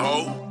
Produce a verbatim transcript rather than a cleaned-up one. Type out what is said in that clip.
ho.